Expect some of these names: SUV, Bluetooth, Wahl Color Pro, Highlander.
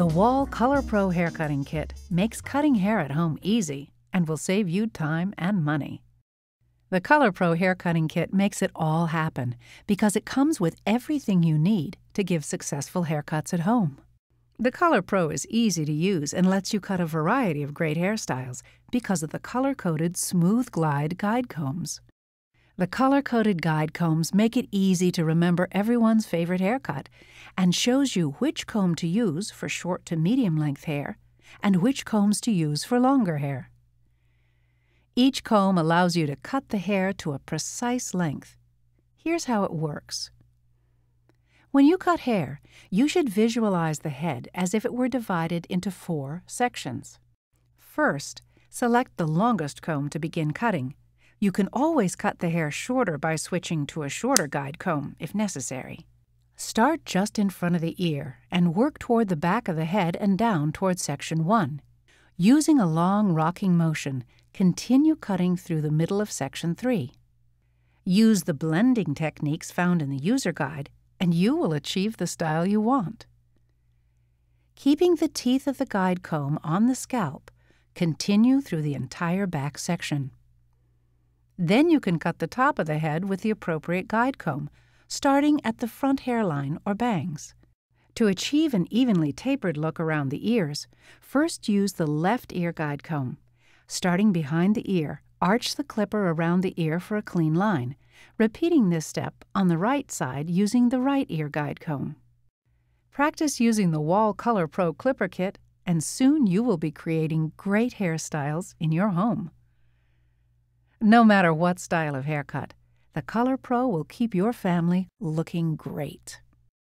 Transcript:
The Wahl Color Pro Hair Cutting Kit makes cutting hair at home easy and will save you time and money. The Color Pro Hair Cutting Kit makes it all happen because it comes with everything you need to give successful haircuts at home. The Color Pro is easy to use and lets you cut a variety of great hairstyles because of the color-coded Smooth Glide guide combs. The color-coded guide combs make it easy to remember everyone's favorite haircut and shows you which comb to use for short to medium-length hair and which combs to use for longer hair. Each comb allows you to cut the hair to a precise length. Here's how it works. When you cut hair, you should visualize the head as if it were divided into four sections. First, select the longest comb to begin cutting. You can always cut the hair shorter by switching to a shorter guide comb if necessary. Start just in front of the ear and work toward the back of the head and down toward section 1. Using a long rocking motion, continue cutting through the middle of section 3. Use the blending techniques found in the user guide and you will achieve the style you want. Keeping the teeth of the guide comb on the scalp, continue through the entire back section. Then you can cut the top of the head with the appropriate guide comb, starting at the front hairline or bangs. To achieve an evenly tapered look around the ears, first use the left ear guide comb. Starting behind the ear, arch the clipper around the ear for a clean line, repeating this step on the right side using the right ear guide comb. Practice using the Wahl Color Pro Clipper Kit, and soon you will be creating great hairstyles in your home. No matter what style of haircut, the Color Pro will keep your family looking great.